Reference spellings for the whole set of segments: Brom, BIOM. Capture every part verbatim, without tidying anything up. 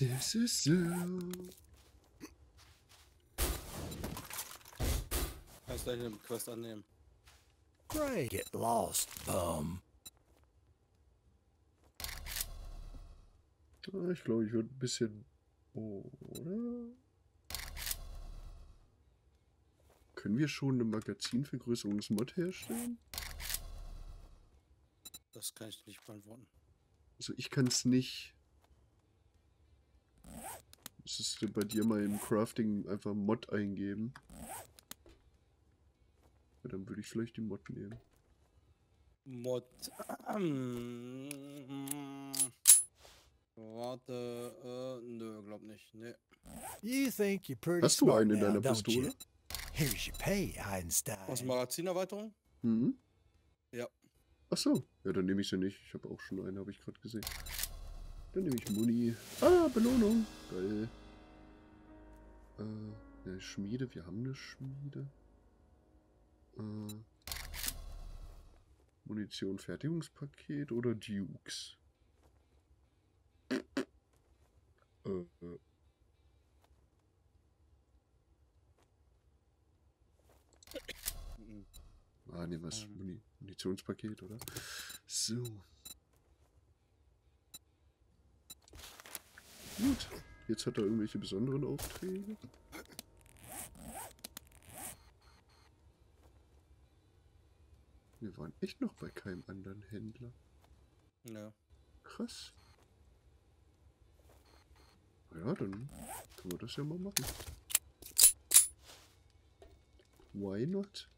So, so, so. Kannst gleich eine Quest annehmen. Great. Get lost, bum. Ich glaube, ich würde ein bisschen... Oh, oder? Können wir schon eine Magazinvergrößerungsmod herstellen? Das kann ich nicht beantworten. Also ich kann es nicht. Müsstest du bei dir mal im Crafting einfach Mod eingeben? Ja, dann würde ich vielleicht die Mod nehmen. Mod... Ähm, warte, äh, nö, glaub nicht, ne. You think you're pretty Hast du eine in deiner now, Pistole? Here's your pay, Einstein. Aus Magazinerweiterung? Mhm. Ja. Achso, ja, dann nehme ich sie nicht. Ich habe auch schon eine, habe ich gerade gesehen. Dann nehme ich Muni. Ah, Belohnung. Geil. Äh, eine Schmiede. Wir haben eine Schmiede. Äh, Munition, Fertigungspaket oder Dukes? Äh, äh. Ah, nehmen wir das Muni Munitionspaket, oder? So. Gut. Jetzt hat er irgendwelche besonderen Aufträge. Wir waren echt noch bei keinem anderen Händler. Ja. Krass. Ja, dann können wir das ja mal machen. Why not?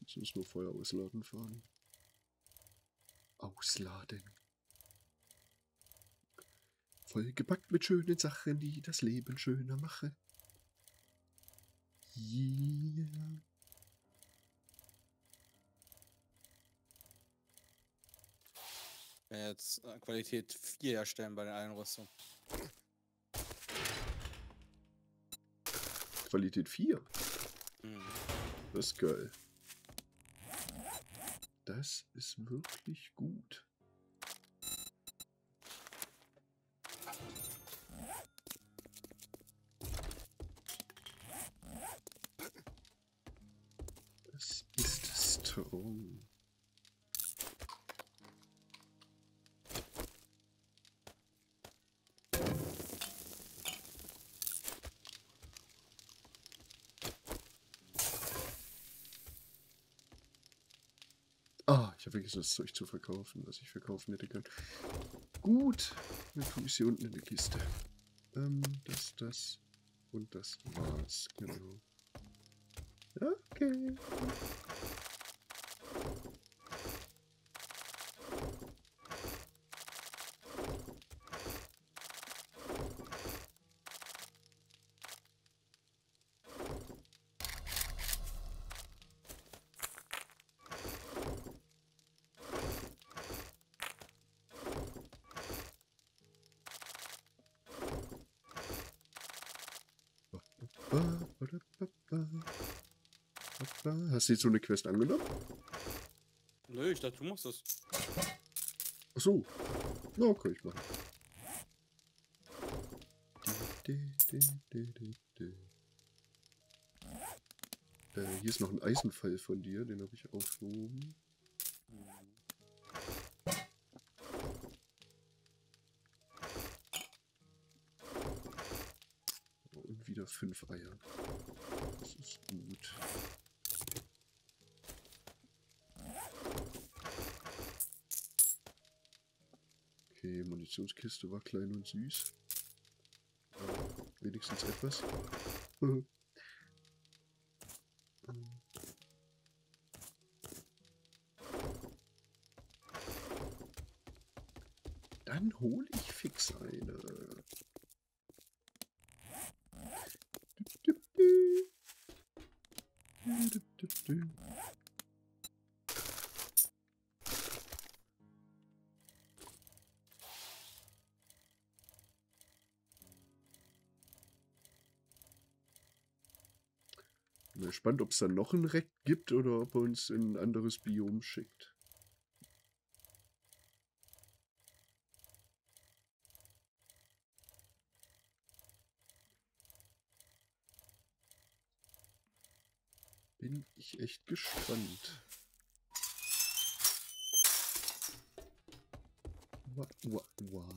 Jetzt müssen wir Feuer ausladen fahren. Ausladen. Vollgepackt mit schönen Sachen, die das Leben schöner machen. Yeah. Jetzt Qualität vier herstellen bei der Einrüstung. Qualität vier? Das ist geil. Das ist wirklich gut. Das ist strong. Ich habe vergessen, das Zeug zu verkaufen, was ich verkaufen hätte können. Gut, dann tue ich sie unten in die Kiste. Ähm, das, das und das war's, genau. Okay. Hast du jetzt so eine Quest angenommen? Nö, ich dachte, du machst das. Ach so. Na, okay, ich mache. Äh, hier ist noch ein Eisenfall von dir, den habe ich aufgehoben. Und wieder fünf Eier. Das ist gut. Okay, Munitionskiste war klein und süß. Wenigstens etwas. Dann hole ich fix eine. Ich bin gespannt, ob es dann noch ein Rekt gibt oder ob er uns in ein anderes Biom schickt. Bin ich echt gespannt. Wow, wow, wow.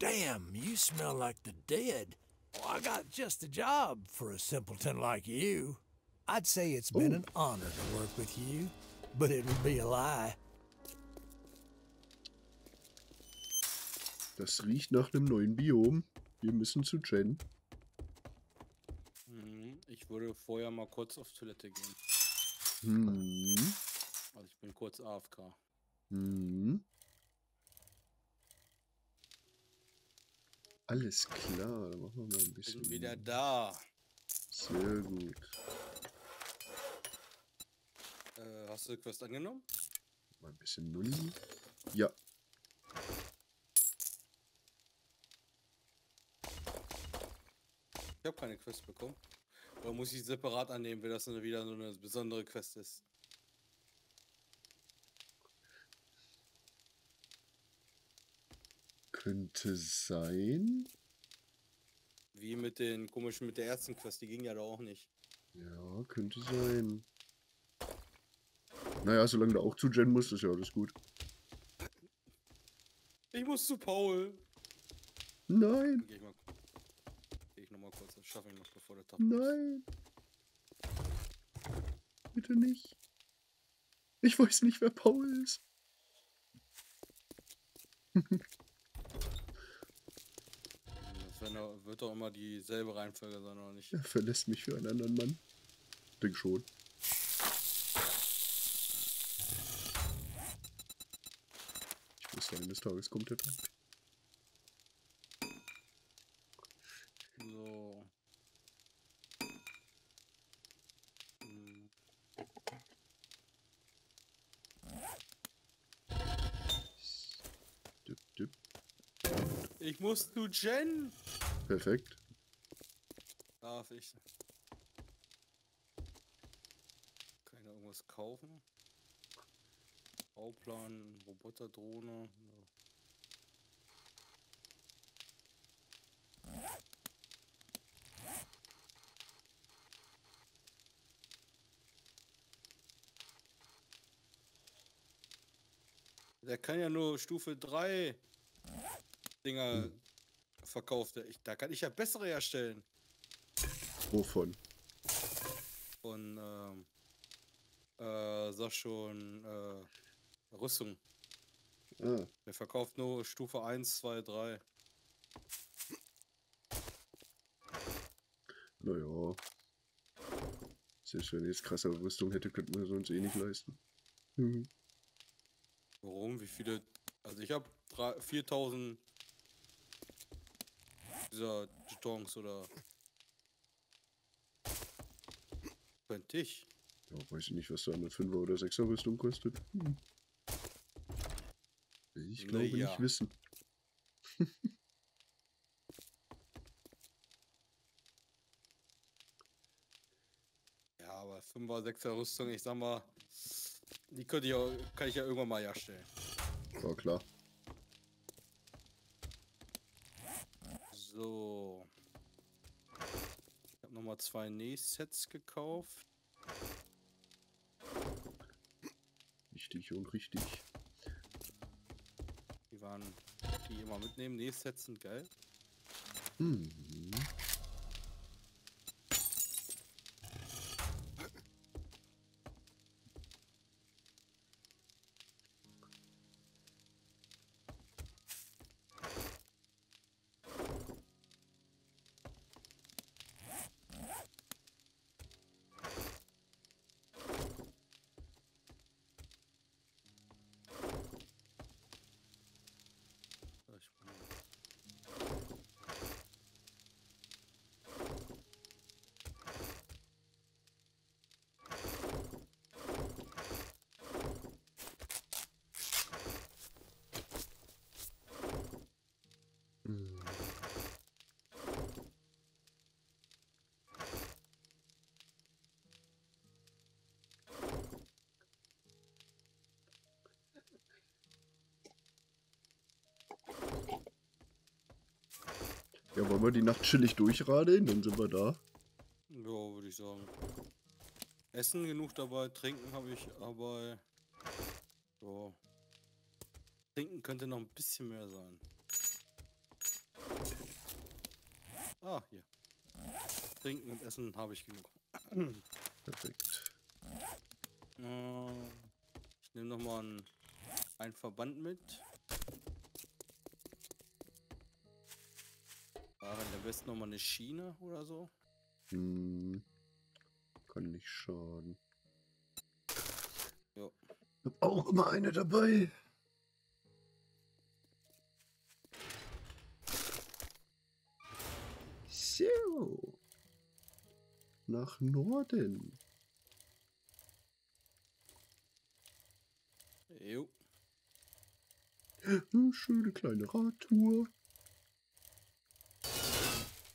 Damn, you smell like the dead. Well, I got just the job for a simpleton like you. I'd say it's been Ooh. an honor to work with you, but it would be a lie. Das riecht nach einem neuen Biom. Wir müssen zu Jen. Ich würde vorher mal kurz auf Toilette gehen. Hm. Also ich bin kurz A F K. Hm. Alles klar, dann machen wir mal ein bisschen. Bin wieder da. Sehr gut. Äh, hast du die Quest angenommen? Mal ein bisschen Null. Ja. Ich habe keine Quest bekommen. Oder muss ich separat annehmen, weil das dann wieder so eine besondere Quest ist? Könnte sein. Wie mit den komischen, mit der Ärzten-Quest, die ging ja da auch nicht. Ja, könnte sein. Naja, solange du auch zu Jen musst, ist ja alles gut. Ich muss zu Paul. Nein. Geh ich mal nochmal kurz, das schaffe ich noch, bevor der Tag. Nein. Ist. Bitte nicht. Ich weiß nicht, wer Paul ist. Wenn er, wird doch immer dieselbe Reihenfolge sein, oder nicht? Er verlässt mich für einen anderen Mann. Denk schon. Ich muss sagen, eines Tages kommt der Tag. So. Hm. Dip, dip. Ich muss zu Jen! Perfekt. Darf ich? Kann ich da irgendwas kaufen? Bauplan, Roboterdrohne. Der kann ja nur Stufe drei Dinger hm. verkauft. Ich, da kann ich ja bessere herstellen. Wovon? Von, ähm, äh, sag schon, äh, Rüstung. Ah. Der verkauft nur Stufe eins, zwei, drei. Naja. Selbst wenn ich jetzt krassere Rüstung hätte, könnten wir sonst eh nicht leisten. Hm. Warum? Wie viele? Also ich habe viertausend dieser Jetons oder... Könnte ich. Ja, weiß ich nicht, was da eine Fünfer- oder Sechser-Rüstung kostet. Hm. Ich glaube nee, ja. nicht wissen. Ja, aber Fünfer-, Sechser-Rüstung, ich sag mal... Die könnte ich auch, kann ich ja irgendwann mal herstellen. War klar. So. Ich habe nochmal zwei Nähsets gekauft. Richtig und richtig. Die waren, die immer mitnehmen. Nähsets sind geil. Mhm. Ja, wollen wir die Nacht chillig durchradeln? Dann sind wir da. Ja, würde ich sagen. Essen genug dabei, trinken habe ich dabei. So. Trinken könnte noch ein bisschen mehr sein. Ah, hier. Trinken und Essen habe ich genug. Perfekt. Äh, ich nehme nochmal einen, einen Verband mit. War der West nochmal eine Schiene oder so? Hm. Kann nicht schaden. Jo. Ich hab auch immer eine dabei. So. Nach Norden. Jo. Eine schöne kleine Radtour.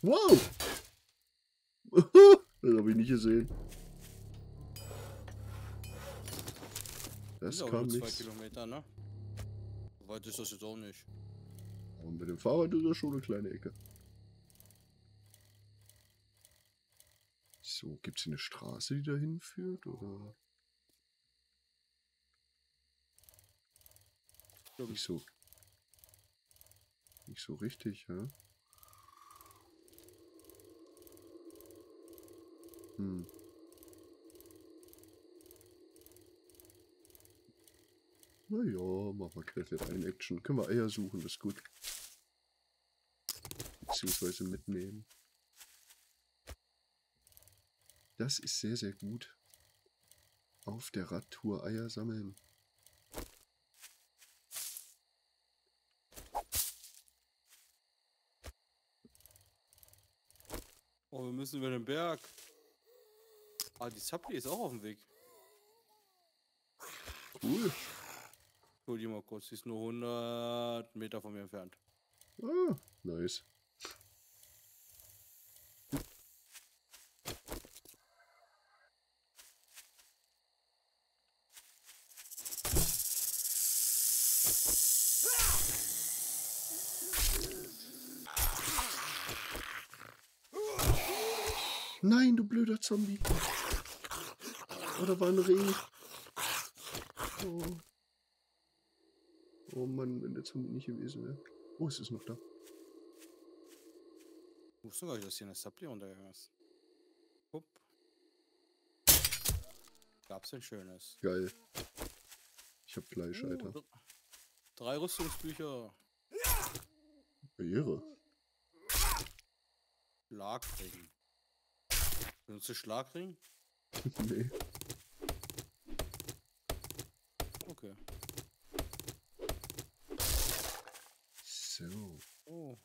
Wow! Das habe ich nicht gesehen. Das, das kam nicht. zwei Kilometer, ne? So weit ist das jetzt auch nicht. Und mit dem Fahrrad ist das schon eine kleine Ecke. So, gibt es hier eine Straße, die da hinführt, oder? Nicht so. Nicht so richtig, ja? Hm. Naja, machen wir gleich wieder eine Action. Können wir Eier suchen, das ist gut. Beziehungsweise mitnehmen. Das ist sehr, sehr gut. Auf der Radtour Eier sammeln. Oh, wir müssen über den Berg. Ah, die Supply ist auch auf dem Weg. Cool. Ich hol die mal kurz, die ist nur hundert Meter von mir entfernt. Ah, nice. Nein, du blöder Zombie. Oh, da war ein Reh. Oh. Oh Mann, wenn der Zombie nicht gewesen wäre. Oh, es ist noch da. Ich wusste gar nicht, dass hier eine Supply runtergegangen ist. Hopp. Gab's ein schönes. Geil. Ich hab Fleisch, oh, Alter. Drei Rüstungsbücher. Ehre. Schlagring. Benutzt du Schlagring? Nee. Okay. So. Oh.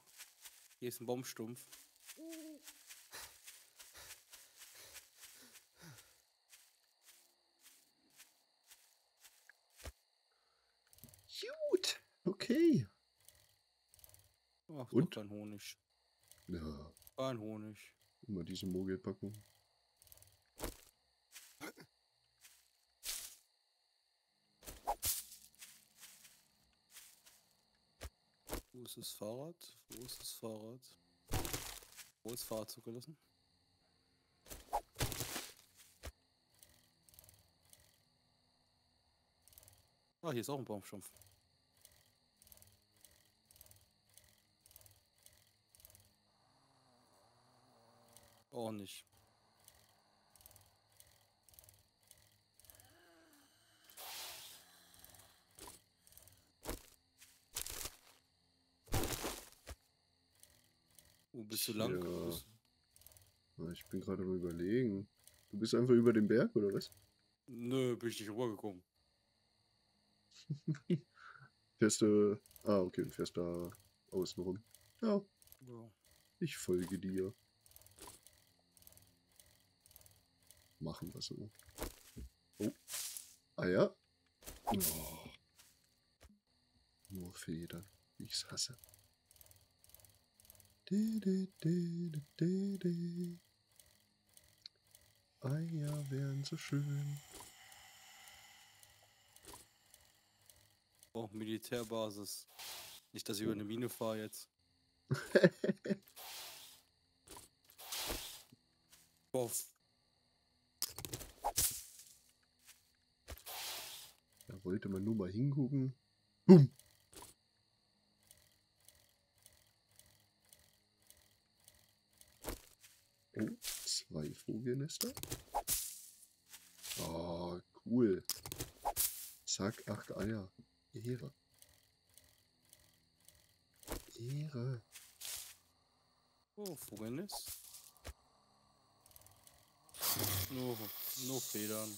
Hier ist ein Baumstumpf. Gut. Okay. Ach, und ein Honig. Ja. Ein Honig. Immer diese Mogelpackung. Wo ist das Fahrrad? Wo ist das Fahrrad? Wo ist das Fahrrad zugelassen? Ah, hier ist auch ein Baumstumpf. Auch nicht. Wo bist du lang? Ja. Ich bin gerade am Überlegen. Du bist einfach über den Berg, oder was? Nö, bin ich nicht rübergekommen. Fährst du... Ah, okay, du fährst da außen rum. Ja. Ja. Ich folge dir. Machen wir so. Oh. Ah ja. Oh. Nur Federn. Ich's hasse. Eier wären so schön. Oh, Militärbasis. Nicht, dass ich über eine Mine fahre jetzt. Wurf. Da wollte man nur mal hingucken. Boom. Oh, zwei Vogelnester. Oh, cool. Zack, acht Eier. Ehre. Ehre. Oh, Vogelnest. Nur, nur Federn.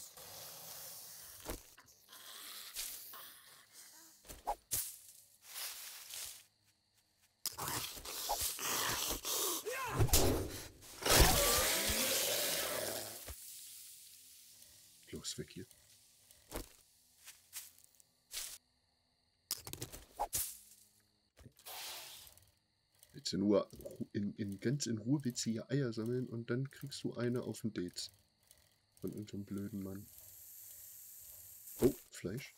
Los, weg hier. Willst du nur in, in, ganz in Ruhe willst du hier Eier sammeln und dann kriegst du eine auf den Dates. Von unserem blöden Mann. Oh, Fleisch.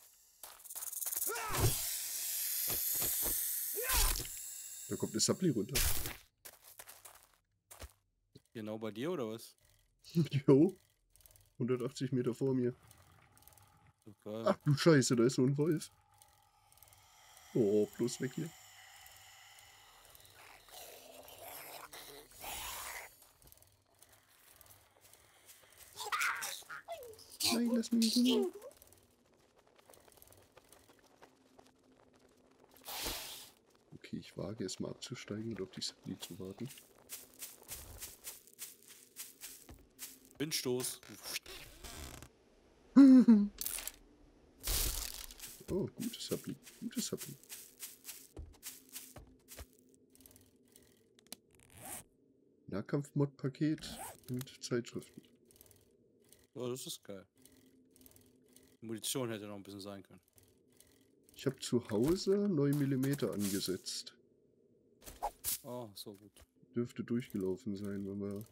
Da kommt eine Suppli runter. Genau bei dir oder was? Jo. hundertachtzig Meter vor mir. Okay. Ach du Scheiße, da ist so ein Wolf. Oh, bloß weg hier. Nein, lass mich nicht. Okay, ich wage es mal abzusteigen und auf die Supply zu warten. Windstoß. Oh, gutes Supply. Gutes Supply. Nahkampf-Mod-Paket und Zeitschriften. Oh, das ist geil. Die Munition hätte noch ein bisschen sein können. Ich habe zu Hause neun Millimeter angesetzt. Oh, so gut. Dürfte durchgelaufen sein, wenn wir...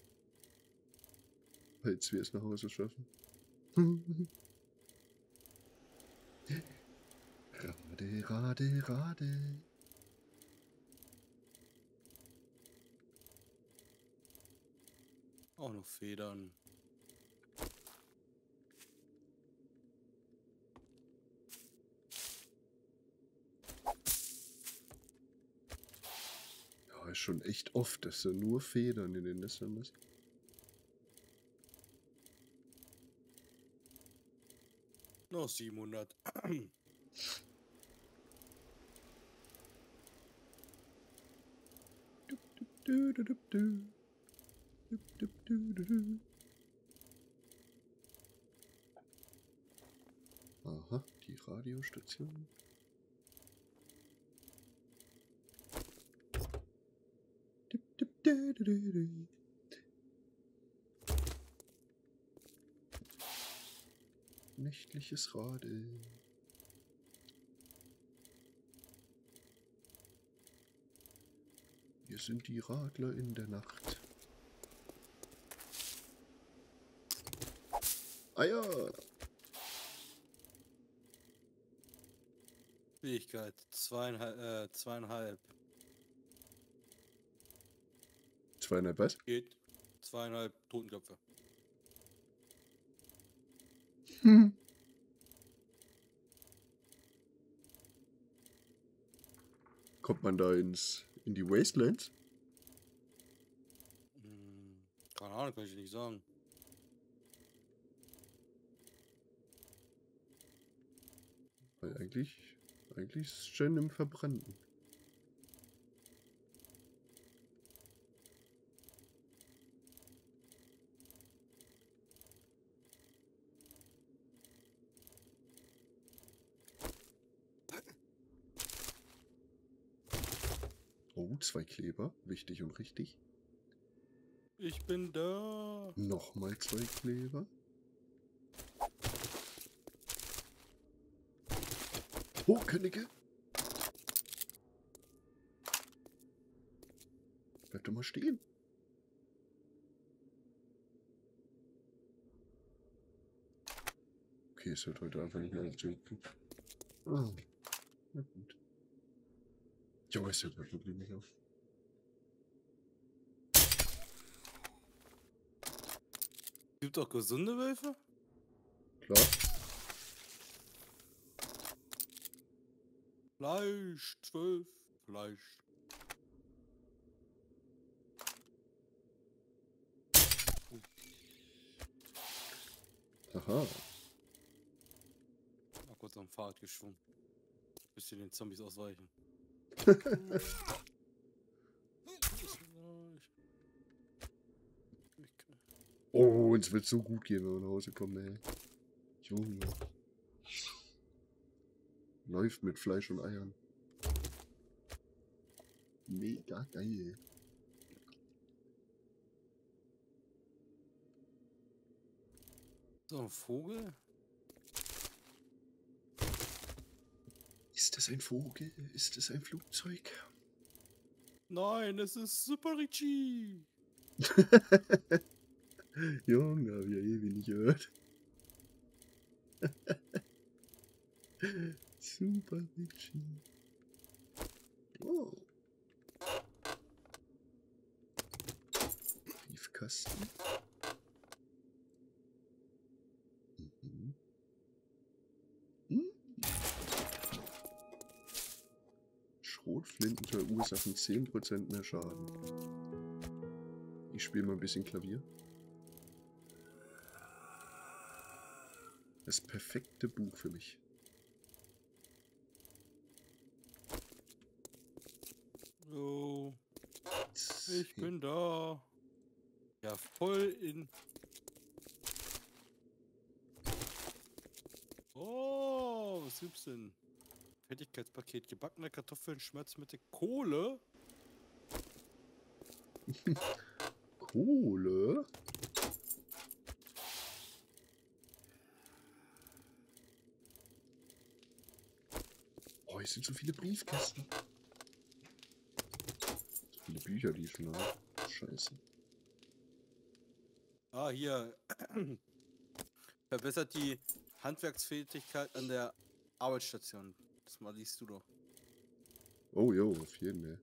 Falls wir es nach Hause schaffen. Rade, rade, rade. Auch noch Federn. Ja, ist schon echt oft, dass da nur Federn in den Nestern ist. Noch siebenhundert. Aha, die Radiostation. Nächtliches Radeln. Hier sind die Radler in der Nacht. Eier! Fähigkeit zweieinhalb, äh, zweieinhalb. Zweieinhalb was? Geht. Zweieinhalb Totenköpfe. Hm. Kommt man da ins in die Wastelands? Hm, keine Ahnung, kann ich nicht sagen. Weil eigentlich, eigentlich ist es schön im Verbrannten. Zwei Kleber, wichtig und richtig. Ich bin da. Nochmal zwei Kleber. Oh, Könige. Bleib doch mal stehen. Okay, es wird heute einfach nicht mehr zünden. Ah, na gut. Jo, es hört wirklich nicht auf. Gibt doch gesunde Wölfe? Klar. Fleisch, zwölf, Fleisch. Aha. Mal kurz am Fahrrad geschwungen. Bisschen den Zombies ausweichen. Oh, uns wird so gut gehen, wenn wir nach Hause kommen, ey. Junge. Läuft mit Fleisch und Eiern. Mega geil. So ein Vogel? Ist das ein Vogel? Ist das ein Flugzeug? Nein, es ist Super Richie. Junge, hab ich ja ewig nicht gehört. Super Richie. Oh. Briefkasten. Mhm. Mhm. Schrotflinten verursachen zehn Prozent mehr Schaden. Ich spiele mal ein bisschen Klavier. Das perfekte Buch für mich. So. Ich bin da. Ja, voll in. Oh, was gibt's denn? Fertigkeitspaket. Gebackene Kartoffeln, Schmerzmittel, Kohle. Kohle? Oh, es sind so viele Briefkästen. So viele Bücher, die ich schon habe. Scheiße. Ah, hier. Verbessert die Handwerksfähigkeit an der Arbeitsstation. Das mal liest du doch. Oh, jo, auf jeden Fall.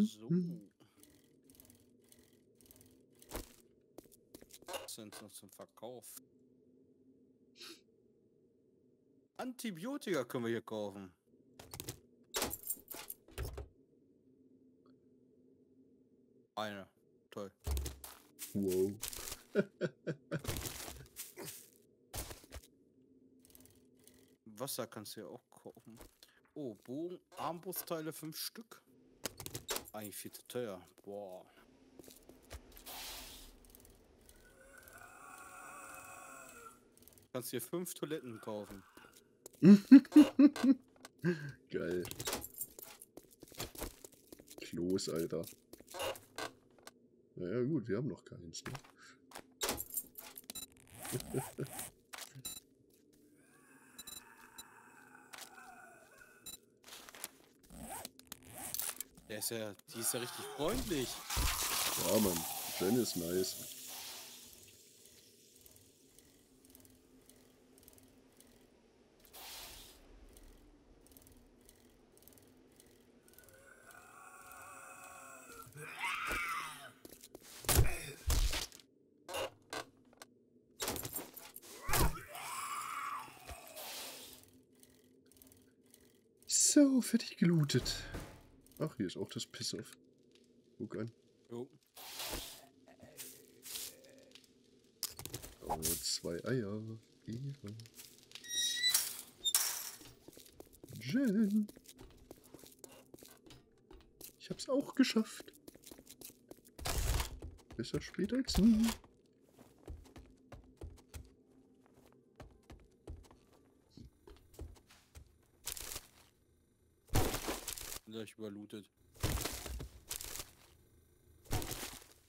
So. Was sind noch zum Verkauf? Antibiotika können wir hier kaufen. Eine. Toll. Wow. Wasser kannst du ja auch kaufen. Oh, Bogen, Armbrustteile, fünf Stück. Eigentlich viel zu teuer. Boah. Kannst dir fünf Toiletten kaufen. Geil. Klos, Alter. Naja gut, wir haben noch keins. Ne? Der ist ja, die ist ja richtig freundlich. Ja, Mann. Jen ist nice. So, fertig gelootet. Ach, hier ist auch das Piss-Off. Guck an. Jo. Oh, zwei Eier. Ehre. Jen. Ich hab's auch geschafft. Besser spät als nie. Überlootet.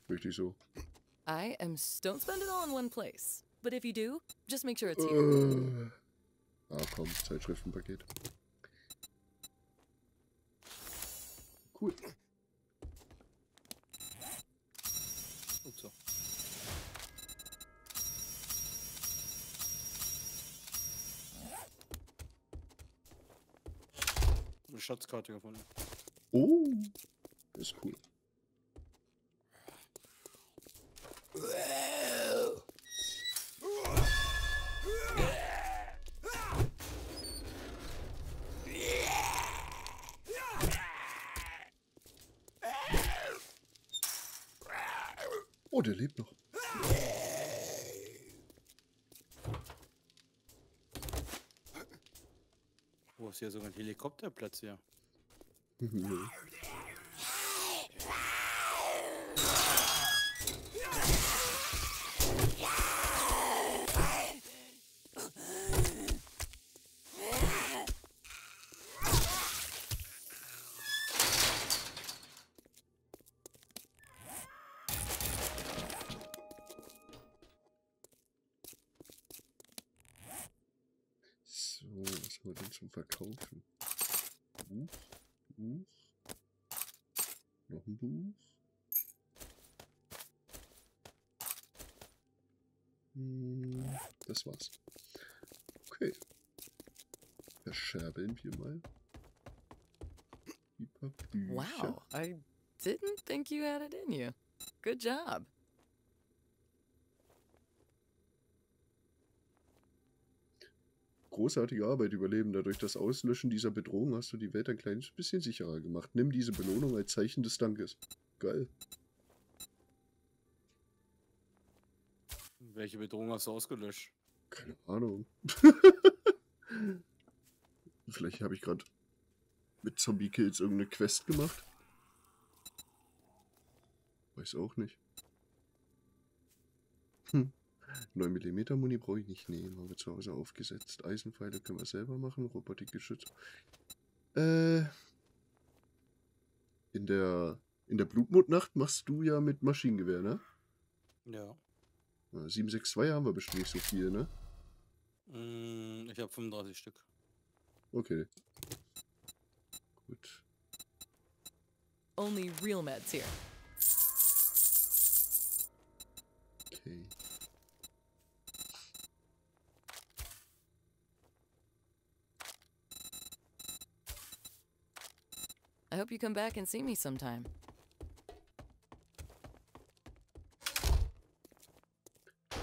Richtig so. I am don't spend it all in one place. But if you do, just make sure it's you. Uh, ah, komm, Zeitschriftenpaket. Cool. Ups. Schatzkarte gefunden. Oh, das ist cool. Oh, der lebt noch. Wo ist ja sogar ein Helikopterplatz hier? Mhm. Was haben wir denn zum Verkaufen? Buch, Buch, noch ein Buch. Hm, das war's. Okay. Verscherbeln wir mal die paar Bücher. Wow, I didn't think you had it in you. Good job. Großartige Arbeit, Überlebender. Durch das Auslöschen dieser Bedrohung hast du die Welt ein kleines bisschen sicherer gemacht. Nimm diese Belohnung als Zeichen des Dankes. Geil. Welche Bedrohung hast du ausgelöscht? Keine Ahnung. Vielleicht habe ich gerade mit Zombie-Kills irgendeine Quest gemacht. Weiß auch nicht. Hm. neun Millimeter Muni brauche ich nicht nehmen, haben wir zu Hause aufgesetzt. Eisenpfeile können wir selber machen, Robotikgeschütz. Äh, in der, in der Blutmutnacht machst du ja mit Maschinengewehr, ne? Ja. sieben sechs zwei haben wir bestimmt nicht so viel, ne? Ich habe fünfunddreißig Stück. Okay. Gut. Only real meds here. Okay. I hope you come back and see me sometime.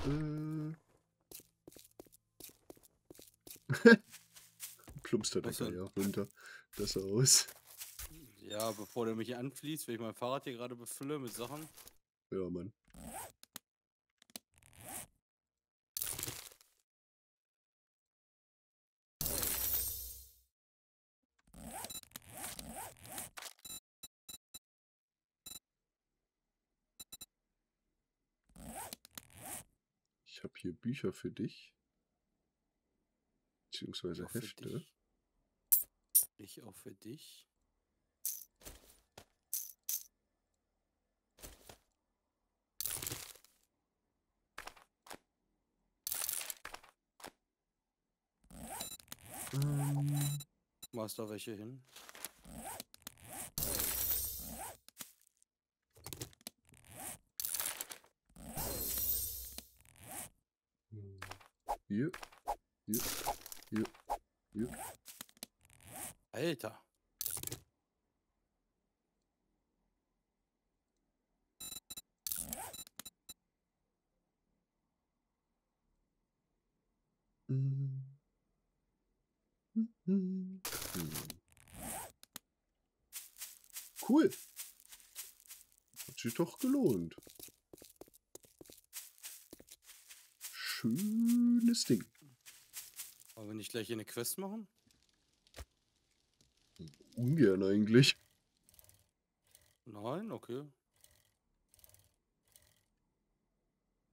Äh. Plumpster das ja runter. Das sah aus. Ja, bevor der mich anfließt, wenn ich mein Fahrrad hier gerade befülle mit Sachen. Ja, Mann. Ich habe hier Bücher für dich. Beziehungsweise auch Hefte. Dich. Ich auch für dich. Ähm. Machst du welche hin? Hier, hier, hier, hier. Alter. Mhm. Mhm. Cool. Hat sich doch gelohnt. Schönes Ding. Wollen wir nicht gleich hier eine Quest machen? Ungern eigentlich. Nein, okay.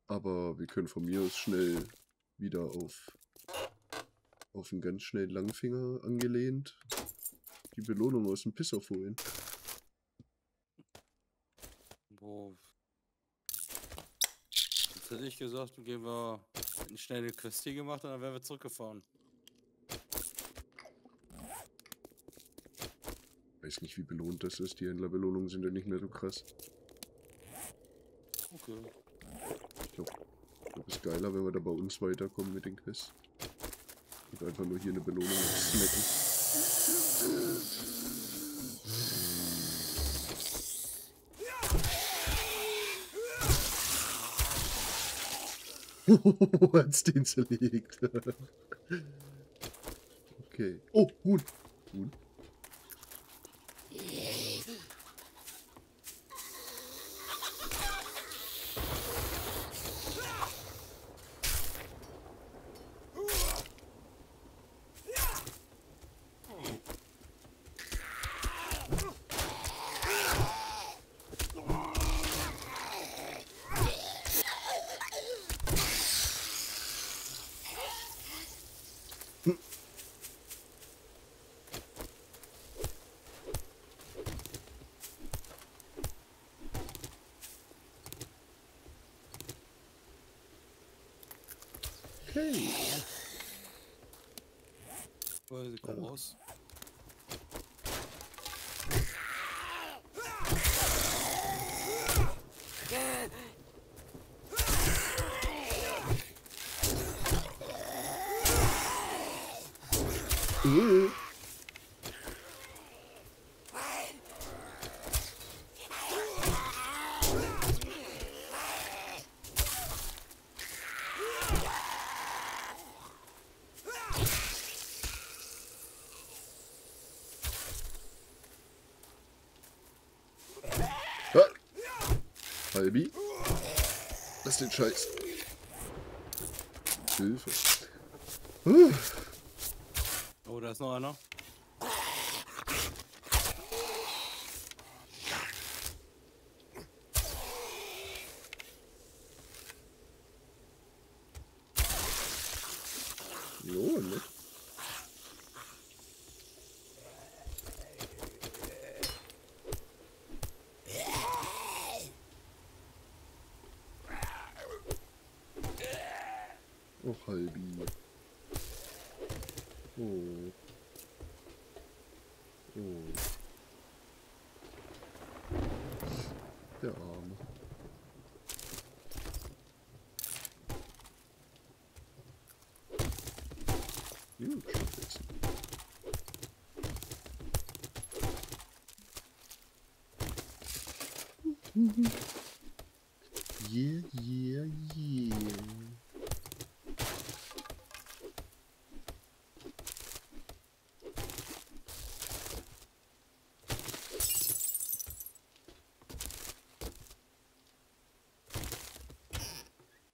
Aber wir können von mir aus schnell wieder auf auf einen ganz schnellen Langfinger angelehnt die Belohnung aus dem Pisser holen. Boah. Hätte ich gesagt, dann gehen wir eine schnelle Quest hier gemacht und dann wären wir zurückgefahren. Weiß nicht, wie belohnt das ist. Die Händlerbelohnungen sind ja nicht mehr so krass. Okay. Ich glaube, glaub, es ist geiler, wenn wir da bei uns weiterkommen mit den Quests. Und einfach nur hier eine Belohnung snacken. Als den zerlegt. Okay. Oh, Huhn. Huhn. Okay. Weil sie kommen raus. Uh. Halbi. Lass den Scheiß. Hilfe. Uh. Oh, da ist noch einer. Jo, ne? Oh, Halbi. Oh. Oh. Der Arme. Gut, jetzt. Yeah, yeah, yeah.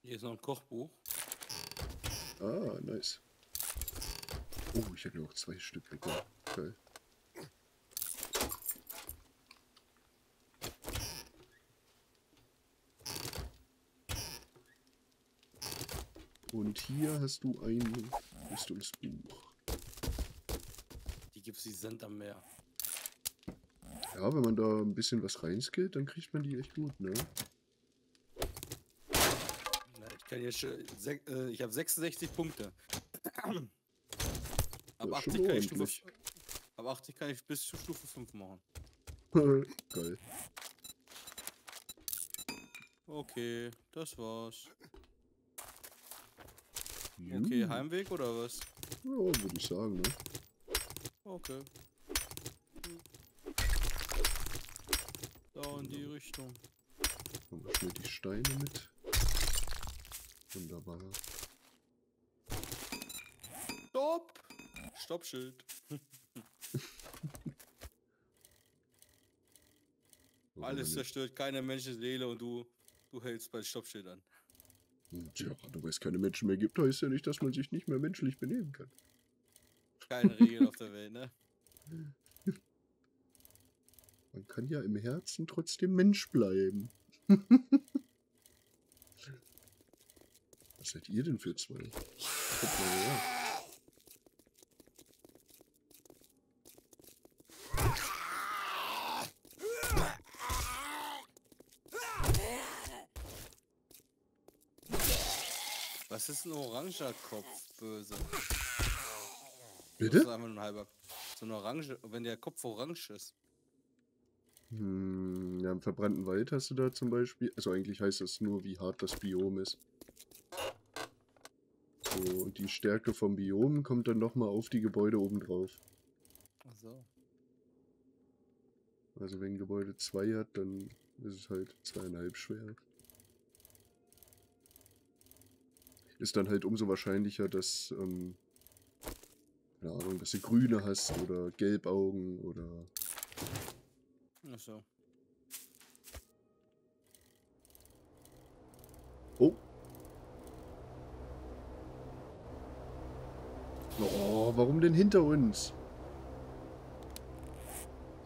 Hier ist noch ein Kochbuch. Ah, nice. Oh, ich habe noch zwei Stück bekommen. Okay. Und hier hast du ein Rüstungsbuch. Die gibt's, die Sand am Meer. Ja, wenn man da ein bisschen was reinskillt, dann kriegt man die echt gut, ne? Ich, äh, ich habe sechsundsechzig Punkte. Ab, ja, achtzig kann ich Stufe, ab achtzig kann ich bis zu Stufe fünf machen. Geil. Okay, das war's. Okay, Heimweg oder was? Ja, würde ich sagen, ne? Okay. Da in die Richtung. Machen wir schnell die Steine mit. Wunderbar. Stopp! Stoppschild. Alles zerstört, keine Menschenseele und du, du hältst bei Stoppschild an. Tja, du weißt, keine Menschen mehr gibt, heißt ja nicht, dass man sich nicht mehr menschlich benehmen kann. Keine Regel auf der Welt, ne? Man kann ja im Herzen trotzdem Mensch bleiben. Was seid ihr denn für zwei? Guck mal her. Was ist ein oranger Kopf, böse? Bitte? Das ist einfach nur ein halber. So ein orange, wenn der Kopf orange ist. Hm, ja, im verbrannten Wald hast du da zum Beispiel. Also eigentlich heißt das nur, wie hart das Biom ist. So, und die Stärke vom Biom kommt dann nochmal auf die Gebäude oben drauf. Ach so. Also wenn Gebäude zwei hat, dann ist es halt zweieinhalb schwer. ist dann halt umso wahrscheinlicher, dass, ähm, keine Ahnung, dass du Grüne hast oder Gelbaugen oder... Ach so. Oh. Oh, warum denn hinter uns?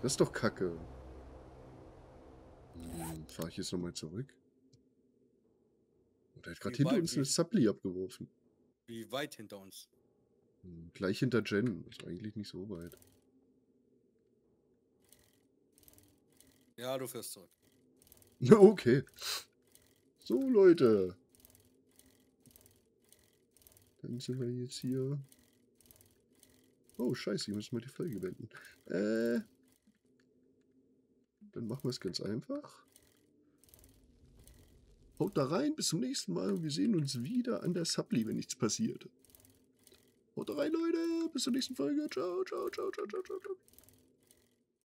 Das ist doch Kacke. Hm, fahr ich jetzt nochmal zurück? Oh, der hat gerade hinter uns eine Supply abgeworfen. Wie weit hinter uns? Hm, gleich hinter Jen. Ist eigentlich nicht so weit. Ja, du fährst zurück. Okay. So, Leute. Dann sind wir jetzt hier. Oh, scheiße, ich muss mal die Folge wenden. Äh. Dann machen wir es ganz einfach. Haut da rein, bis zum nächsten Mal und wir sehen uns wieder an der Supply, wenn nichts passiert. Haut da rein, Leute. Bis zur nächsten Folge. Ciao, ciao, ciao, ciao, ciao, ciao.